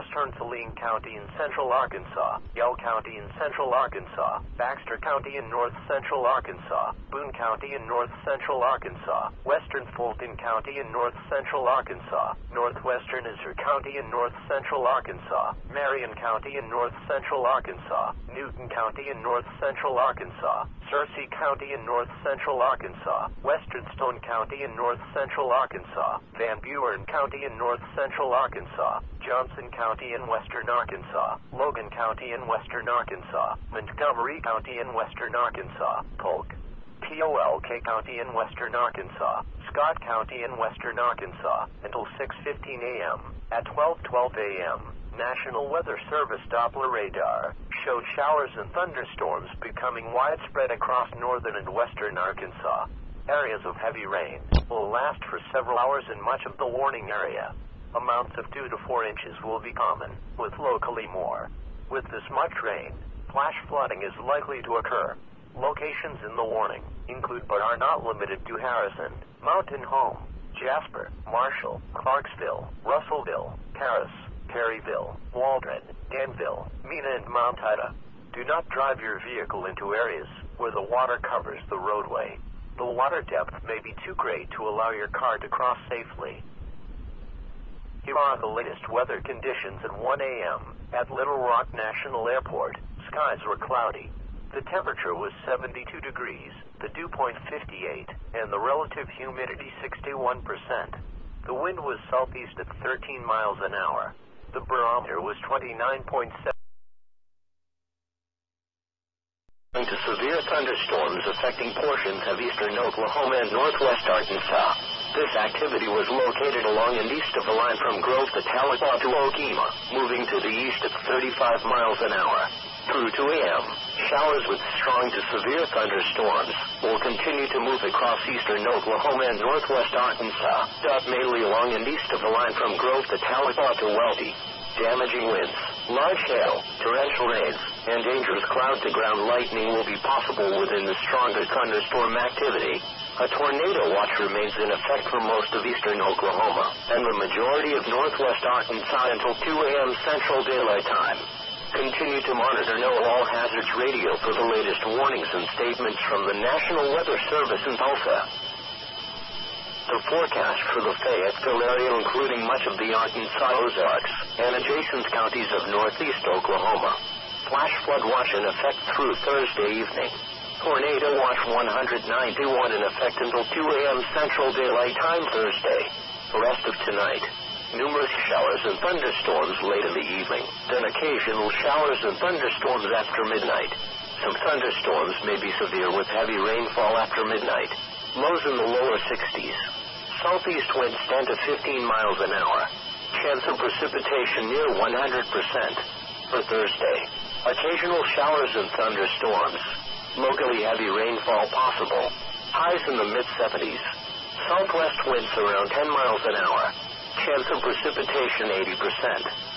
western Saline County in central Arkansas, Yell County in central Arkansas, Baxter County in north central Arkansas, Boone County in north central Arkansas, western Fulton County in north central Arkansas, northwestern Isar County in north central Arkansas, Marion County in north central Arkansas, Newton County in north central Arkansas, Searcy County in north central Arkansas, western Stone County in north central Arkansas, Van Buren County in north central Arkansas, Johnson County in western Arkansas, Logan County in western Arkansas, Montgomery County in western Arkansas, Polk, Polk County in western Arkansas, Scott County in western Arkansas, until 6:15 a.m. At 12:12 a.m., National Weather Service Doppler radar showed showers and thunderstorms becoming widespread across northern and western Arkansas. Areas of heavy rain will last for several hours in much of the warning area. Amounts of 2 to 4 inches will be common, with locally more. With this much rain, flash flooding is likely to occur. Locations in the warning include but are not limited to Harrison, Mountain Home, Jasper, Marshall, Clarksville, Russellville, Paris, Perryville, Waldron, Danville, Mena, and Mount Ida. Do not drive your vehicle into areas where the water covers the roadway. The water depth may be too great to allow your car to cross safely. Here are the latest weather conditions at 1 a.m. At Little Rock National Airport, skies were cloudy. The temperature was 72 degrees, the dew point 58, and the relative humidity 61%. The wind was southeast at 13 miles an hour. The barometer was 29.7. To severe thunderstorms affecting portions of eastern Oklahoma and northwest Arkansas. This activity was located along and east of the line from Grove to Tahlequah to Okemah, moving to the east at 35 miles an hour. Through 2 a.m., showers with strong to severe thunderstorms will continue to move across eastern Oklahoma and northwest Arkansas, mainly along and east of the line from Grove to Tahlequah to Welty. Damaging winds, large hail, torrential rains, and dangerous cloud-to-ground lightning will be possible within the stronger thunderstorm activity. A tornado watch remains in effect for most of eastern Oklahoma and the majority of northwest Arkansas until 2 a.m. Central Daylight Time. Continue to monitor NOAA All Hazards Radio for the latest warnings and statements from the National Weather Service in Tulsa. The forecast for the Fayetteville area, including much of the Arkansas Ozarks and adjacent counties of northeast Oklahoma. Flash flood watch in effect through Thursday evening. Tornado watch 191 in effect until 2 a.m. Central Daylight Time Thursday. The rest of tonight, numerous showers and thunderstorms late in the evening, then occasional showers and thunderstorms after midnight. Some thunderstorms may be severe with heavy rainfall after midnight. Lows in the lower 60s. Southeast winds 10 to 15 miles an hour. Chance of precipitation near 100%. For Thursday, occasional showers and thunderstorms. Locally heavy rainfall possible. Highs in the mid-70s. Southwest winds around 10 miles an hour. Chance of precipitation 80%.